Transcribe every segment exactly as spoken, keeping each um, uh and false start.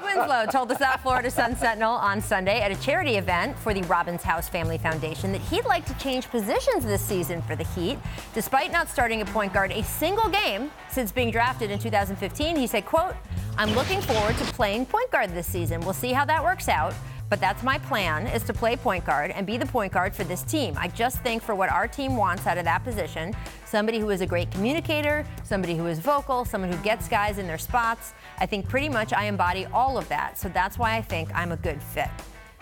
Justise Winslow told the South Florida Sun-Sentinel on Sunday at a charity event for the Robbins House Family Foundation that he'd like to change positions this season for the Heat. Despite not starting a point guard a single game since being drafted in two thousand fifteen, he said, quote, "I'm looking forward to playing point guard this season. We'll see how that works out. But that's my plan, is to play point guard and be the point guard for this team. I just think for what our team wants out of that position, somebody who is a great communicator, somebody who is vocal, someone who gets guys in their spots. I think pretty much I embody all of that. So that's why I think I'm a good fit."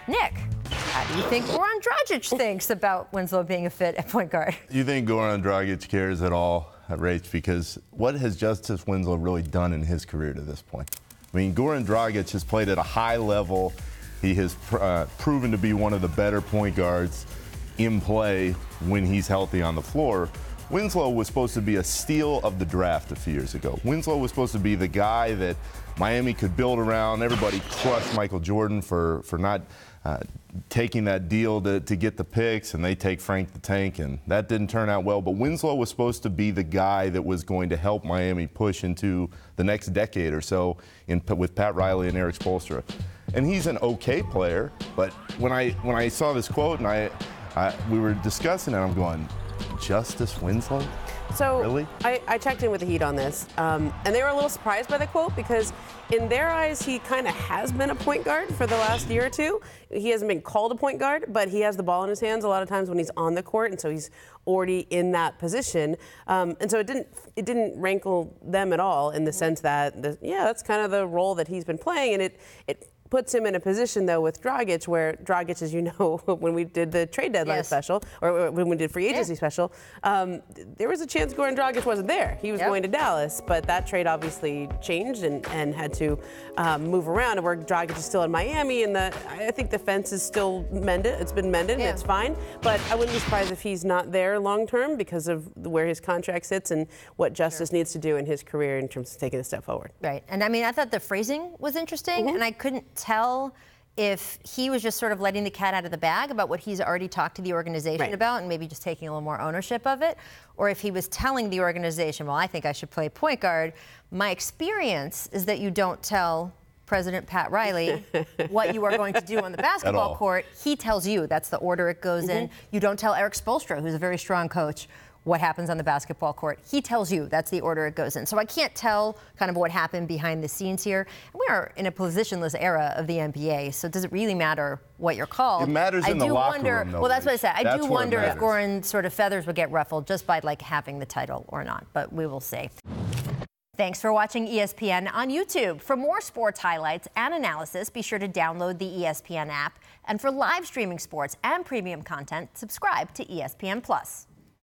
Nick, how do you think Goran Dragic thinks about Winslow being a fit at point guard? You think Goran Dragic cares at all, Rach? Because what has Justise Winslow really done in his career to this point? I mean, Goran Dragic has played at a high level. He has uh, proven to be one of the better point guards in play when he's healthy on the floor. Winslow was supposed to be a steal of the draft a few years ago. Winslow was supposed to be the guy that Miami could build around. Everybody crushed Michael Jordan for, for not uh, taking that deal to, to get the picks, and they take Frank the Tank, and that didn't turn out well. But Winslow was supposed to be the guy that was going to help Miami push into the next decade or so in, with Pat Riley and Erik Spoelstra. And he's an okay player, but when I when I saw this quote and I, I we were discussing it, I'm going, Justise Winslow? So really? I, I checked in with the Heat on this, um, and they were a little surprised by the quote because in their eyes, he kind of has been a point guard for the last year or two. He hasn't been called a point guard, but he has the ball in his hands a lot of times when he's on the court, and so he's already in that position. Um, and so it didn't it didn't rankle them at all in the sense that, the, yeah, that's kind of the role that he's been playing, and it it. puts him in a position, though, with Dragic, where Dragic, as you know, when we did the trade deadline yes. special, or when we did free agency yeah. special, um, there was a chance Goran Dragic wasn't there. He was yep. going to Dallas, but that trade obviously changed and, and had to um, move around, and where Dragic is still in Miami, and the, I think the fence is still mended. It's been mended, yeah. and it's fine, but I wouldn't be surprised if he's not there long-term because of where his contract sits and what Justise sure. needs to do in his career in terms of taking a step forward. Right, and I mean, I thought the phrasing was interesting, mm-hmm. and I couldn't tell if he was just sort of letting the cat out of the bag about what he's already talked to the organization right. about and maybe just taking a little more ownership of it, or if he was telling the organization, well, I think I should play point guard. My experience is that you don't tell President Pat Riley what you are going to do on the basketball court. He tells you. That's the order it goes mm-hmm. in. You don't tell Erik Spoelstra, who's a very strong coach, what happens on the basketball court. He tells you. That's the order it goes in. So I can't tell kind of what happened behind the scenes here. And we are in a positionless era of the N B A, so does it really matter what you're called? It matters in the locker room, though. Well, that's what I said. I do wonder if Goran sort of feathers would get ruffled just by, like, having the title or not, but we will see. Thanks for watching E S P N on YouTube. For more sports highlights and analysis, be sure to download the E S P N app. And for live streaming sports and premium content, subscribe to E S P N Plus.